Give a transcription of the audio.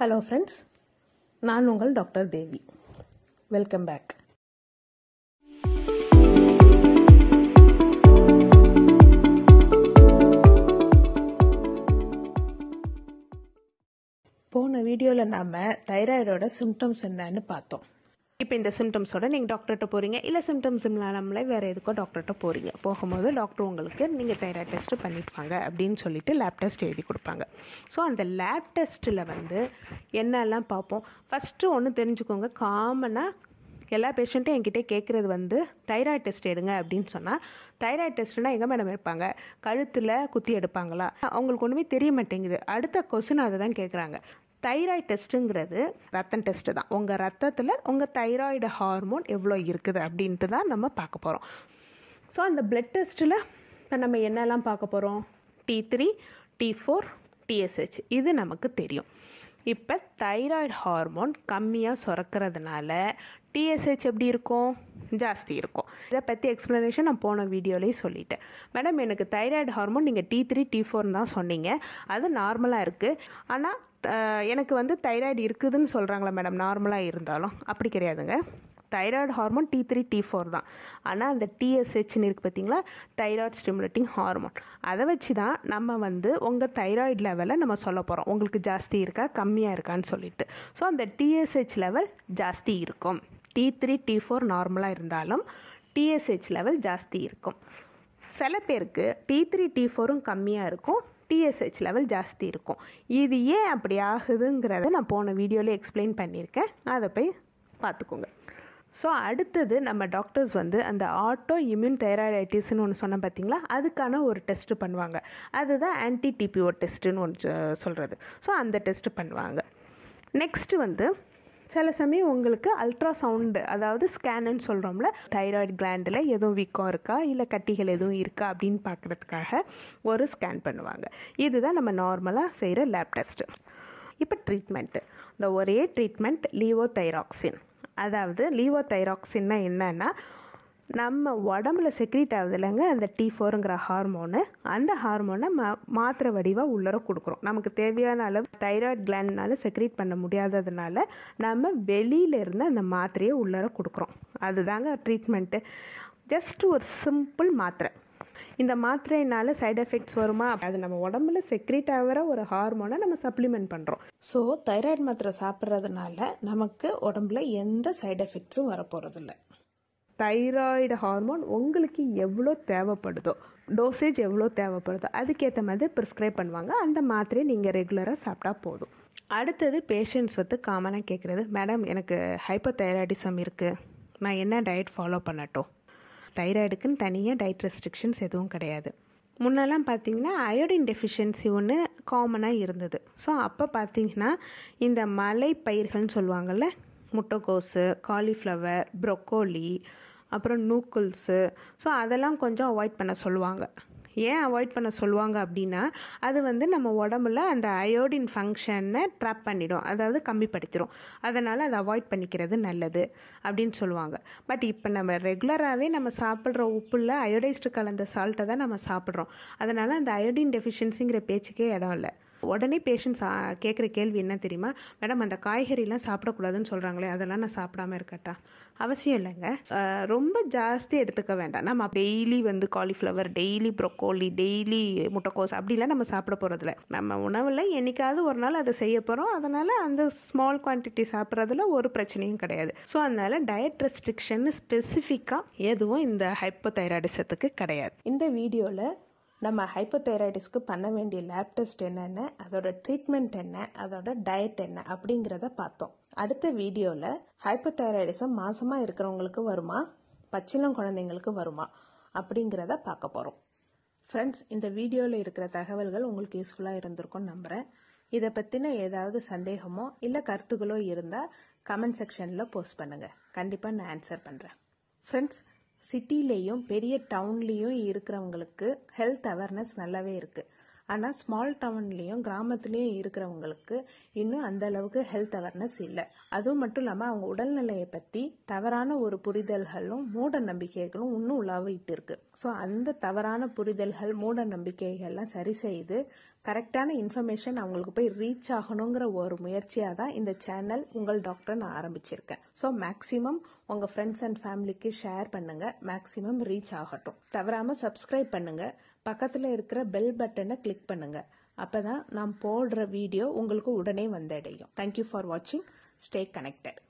Hello friends, நான் உங்கள் doctor தேவி. Welcome back. போன வீடியோவில் நாம் தைராய்டோட சிம்டம்ஸ் என்னன்னு பார்த்தோம். இப்போ இந்த சிம்டம்ஸோட நீங்கள் டாக்டர்கிட்ட போகிறீங்க, இல்லை சிம்டம்ஸ் இல்லாமலே வேறு எதுக்கோ டாக்டர்கிட்ட போகிறீங்க. போகும்போது டாக்டர் உங்களுக்கு நீங்கள் தைராய்டு டெஸ்ட் பண்ணியிருப்பாங்க அப்படின்னு சொல்லிட்டு லேப் டெஸ்ட் எழுதி கொடுப்பாங்க. ஸோ அந்த லேப் டெஸ்ட்டில் வந்து என்னெல்லாம் பார்ப்போம். ஃபஸ்ட்டு ஒன்று தெரிஞ்சுக்கோங்க, காமனாக எல்லா பேஷண்ட்டும் என்கிட்ட கேட்குறது வந்து தைராய்டு டெஸ்ட் எடுங்க அப்படின்னு சொன்னால், தைராய்டு டெஸ்ட்னால் எங்கே மேடம் எடுப்பாங்க? கழுத்தில் குத்தி எடுப்பாங்களா? அவங்களுக்கு ஒன்றுமே தெரிய மாட்டேங்குது. அடுத்த கொஸ்டின் அதை தான் கேட்குறாங்க. தைராய்டு டெஸ்ட்டுங்கிறது ரத்தம் டெஸ்ட்டு தான். உங்கள் ரத்தத்தில் உங்கள் தைராய்டு ஹார்மோன் எவ்வளோ இருக்குது அப்படின்ட்டு தான் நம்ம பார்க்க போகிறோம். ஸோ அந்த பிளட் டெஸ்ட்டில் நம்ம என்னெல்லாம் பார்க்க போகிறோம்? T3, T4, TSH இது நமக்கு தெரியும். இப்போ தைராய்டு ஹார்மோன் கம்மியாக சுரக்கிறதுனால TSH எப்படி இருக்கும்? ஜாஸ்தி இருக்கும். இதை பற்றி எக்ஸ்ப்ளனேஷன் நான் போன வீடியோலேயும் சொல்லிட்டேன். மேடம் எனக்கு தைராய்டு ஹார்மோன் நீங்கள் T3 T4 தான் சொன்னீங்க, அது நார்மலாக இருக்குது. ஆனால் எனக்கு வந்து தைராய்டு இருக்குதுன்னு சொல்கிறாங்களா மேடம்? நார்மலாக இருந்தாலும் அப்படி கிடையாதுங்க. தைராய்டு ஹார்மோன் T3 T4 தான். ஆனால் அந்த TSHன்னு இருக்குது பார்த்திங்களா, தைராய்டு ஸ்டிமுலேட்டிங் ஹார்மோன். அதை வச்சு தான் நம்ம வந்து உங்கள் தைராய்டு லெவலை நம்ம சொல்ல போகிறோம், உங்களுக்கு ஜாஸ்தி இருக்கா கம்மியாக இருக்கான்னு சொல்லிட்டு. ஸோ அந்த TSH லெவல் ஜாஸ்தி இருக்கும். T3 T4 நார்மலாக இருந்தாலும் TSH லெவல் ஜாஸ்தி இருக்கும். சில பேருக்கு T3 T4ம் கம்மியாக இருக்கும், TSH லெவல் ஜாஸ்தி இருக்கும். இது ஏன் அப்படி ஆகுதுங்கிறத நான் போன வீடியோவில் எக்ஸ்பிளைன் பண்ணியிருக்கேன், அதை போய் பார்த்துக்கோங்க. ஸோ அடுத்தது நம்ம டாக்டர்ஸ் வந்து அந்த ஆட்டோ இம்யூன் தைராய்டைட்டிஸ்ன்னு ஒன்று சொன்ன பார்த்திங்களா, அதுக்கான ஒரு டெஸ்ட்டு பண்ணுவாங்க. அதுதான் ஆன்டி TPO டெஸ்ட்டுன்னு ஒன்று சொல்கிறது. ஸோ அந்த டெஸ்ட்டு பண்ணுவாங்க. நெக்ஸ்ட்டு வந்து சில சமயம் உங்களுக்கு அல்ட்ராசவுண்டு, அதாவது ஸ்கேனுன்னு சொல்கிறோம்ல, தைராய்டு கிளாண்டில் எதுவும் வீக்கம் இருக்கா இல்லை கட்டிகள் எதுவும் இருக்கா அப்படின்னு பார்க்குறதுக்காக ஒரு ஸ்கேன் பண்ணுவாங்க. இதுதான் நம்ம நார்மலாக செய்கிற லேப் டெஸ்ட்டு. இப்போ ட்ரீட்மெண்ட்டு, இந்த ஒரே ட்ரீட்மெண்ட் லீவோதைராக்சின். அதாவது லீவோதைராக்சின்னா என்னன்னா, நம்ம உடம்புல செக்ரீட் ஆகுது இல்லைங்க அந்த T4ங்கிற ஹார்மோனு, அந்த ஹார்மோனை மாத்திரை வடிவாக உள்ளர கொடுக்குறோம். நமக்கு தேவையான அளவு தைராய்டு கிளாண்ட்னால செக்ரீட் பண்ண முடியாததுனால நம்ம வெளியிலேருந்து அந்த மாத்திரையை உள்ளர கொடுக்குறோம். அதுதாங்க ட்ரீட்மெண்ட்டு. ஜஸ்ட் ஒரு சிம்பிள் மாத்திரை. இந்த மாத்திரையினால் சைடு எஃபெக்ட்ஸ் வருமா? அது நம்ம உடம்புல செக்ரீட் ஆகிற ஒரு ஹார்மோனை நம்ம சப்ளிமெண்ட் பண்ணுறோம். ஸோ தைராய்டு மாத்திரை சாப்பிட்றதுனால நமக்கு உடம்புல எந்த சைடு எஃபெக்ட்ஸும் வரப்போகிறதில்ல. தைராய்டு ஹார்மோன் உங்களுக்கு எவ்வளோ தேவைப்படுதோ, டோசேஜ் எவ்வளோ தேவைப்படுதோ அதுக்கேற்ற மாதிரி ப்ரிஸ்க்ரைப் பண்ணுவாங்க. அந்த மாத்திரையை நீங்கள் ரெகுலராக சாப்பிட்டா போதும். அடுத்தது பேஷண்ட்ஸ் வந்து காமனாக கேட்குறது, மேடம் எனக்கு ஹைப்பர் தைராய்டிசம் இருக்குது, நான் என்ன டயட் ஃபாலோ பண்ணட்டும்? தைராய்டுக்குன்னு தனியாக டயட் ரெஸ்ட்ரிக்ஷன்ஸ் எதுவும் கிடையாது. முன்னெல்லாம் பார்த்திங்கன்னா அயோடின் டெஃபிஷியன்சி ஒன்று காமனாக இருந்தது. ஸோ அப்போ பார்த்திங்கன்னா இந்த மலை பயிர்கள்னு சொல்லுவாங்கள்ல, முட்டைக்கோஸு, காலிஃப்ளவர், ப்ரொக்கோலி, அப்புறம் நூக்குல்ஸு, ஸோ அதெல்லாம் கொஞ்சம் அவாய்ட் பண்ண சொல்லுவாங்க. ஏன் அவாய்ட் பண்ண சொல்லுவாங்க அப்படின்னா, அது வந்து நம்ம உடம்புல அந்த அயோடின் ஃபங்க்ஷனை ட்ராப் பண்ணிடும், அதாவது கம்மிப்படுத்திடும். அதனால் அதை அவாய்ட் பண்ணிக்கிறது நல்லது அப்படின்னு சொல்லுவாங்க. பட் இப்போ நம்ம ரெகுலராகவே நம்ம சாப்பிட்ற உப்புல அயோடைஸ்டு கலந்த சால்ட்டை தான் நம்ம சாப்பிட்றோம். அதனால் அந்த அயோடின் டெஃபிஷியன்சிங்கிற பேச்சுக்கே இடம் இல்லை. உடனே பேஷண்ட்ஸ் கேட்குற கேள்வி என்ன தெரியுமா? மேடம் அந்த காய்கறிலாம் சாப்பிடக்கூடாதுன்னு சொல்கிறாங்களே, அதெல்லாம் நான் சாப்பிடாமல் இருக்கட்டா? அவசியம் இல்லைங்க. ரொம்ப ஜாஸ்தி எடுத்துக்க வேண்டாம். நம்ம டெய்லி வந்து காலிஃப்ளவர், டெய்லி ப்ரொக்கோலி, டெய்லி முட்டைக்கோஸ் அப்படிலாம் நம்ம சாப்பிட போகிறதில்ல. நம்ம உணவில் என்றைக்காவது ஒரு நாள் அதை செய்ய போகிறோம். அதனால் அந்த ஸ்மால் குவான்டிட்டி சாப்பிட்றதுல ஒரு பிரச்சனையும் கிடையாது. ஸோ அதனால் டயட் ரெஸ்ட்ரிக்ஷன் ஸ்பெசிஃபிக்காக எதுவும் இந்த ஹைப்போதைராய்டிசத்துக்கு கிடையாது. இந்த வீடியோவில் நம்ம ஹைப்போதைராய்டிஸ்க்கு பண்ண வேண்டிய லேப் டெஸ்ட் என்னென்ன, அதோட ட்ரீட்மெண்ட் என்ன, அதோட டயட் என்ன அப்படிங்கிறத பார்த்தோம். அடுத்த வீடியோவில் ஹைப்போதைராய்டிசம் மாசமாக இருக்கிறவங்களுக்கு வருமா, பச்சிளம் குழந்தைங்களுக்கு வருமா அப்படிங்கிறத பார்க்க போகிறோம். ஃப்ரெண்ட்ஸ், இந்த வீடியோவில் இருக்கிற தகவல்கள் உங்களுக்கு யூஸ்ஃபுல்லாக இருந்திருக்கும்னு நம்புகிறேன். இதை பற்றின ஏதாவது சந்தேகமோ இல்லை கருத்துக்களோ இருந்தால் கமெண்ட் செக்ஷனில் போஸ்ட் பண்ணுங்கள், கண்டிப்பாக நான் ஆன்சர் பண்ணுறேன். ஃப்ரெண்ட்ஸ், சிட்டிலேயும் பெரிய டவுன்லேயும் இருக்கிறவங்களுக்கு ஹெல்த் அவேர்னஸ் நல்லாவே இருக்குது. ஆனால் ஸ்மால் டவுன்லேயும் கிராமத்துலேயும் இருக்கிறவங்களுக்கு இன்னும் அந்தளவுக்கு ஹெல்த் அவேர்னஸ் இல்லை. அதுவும் மட்டும் இல்லாமல் அவங்க உடல்நிலையை பற்றி தவறான ஒரு புரிதல்களும் மூட நம்பிக்கைகளும் இன்னும் உலாவிட்டு இருக்குது. ஸோ அந்த தவறான புரிதல்கள் மூட நம்பிக்கைகள்லாம் சரி செய்து கரெக்டான இன்ஃபர்மேஷன் அவங்களுக்கு போய் ரீச் ஆகணுங்கிற ஒரு முயற்சியாக தான் இந்த சேனல் உங்கள் டாக்டர் நான் ஆரம்பிச்சிருக்கேன். ஸோ மேக்ஸிமம் உங்கள் ஃப்ரெண்ட்ஸ் அண்ட் ஃபேமிலிக்கு ஷேர் பண்ணுங்கள், மேக்ஸிமம் ரீச் ஆகட்டும். தவறாமல் சப்ஸ்கிரைப் பண்ணுங்கள், பக்கத்தில் இருக்கிற பெல் பட்டனை கிளிக் பண்ணுங்கள். அப்போ தான் நான் போடுற வீடியோ உங்களுக்கு உடனே வந்தடையும். தேங்க்யூ ஃபார் வாட்சிங், ஸ்டே கனெக்டட்.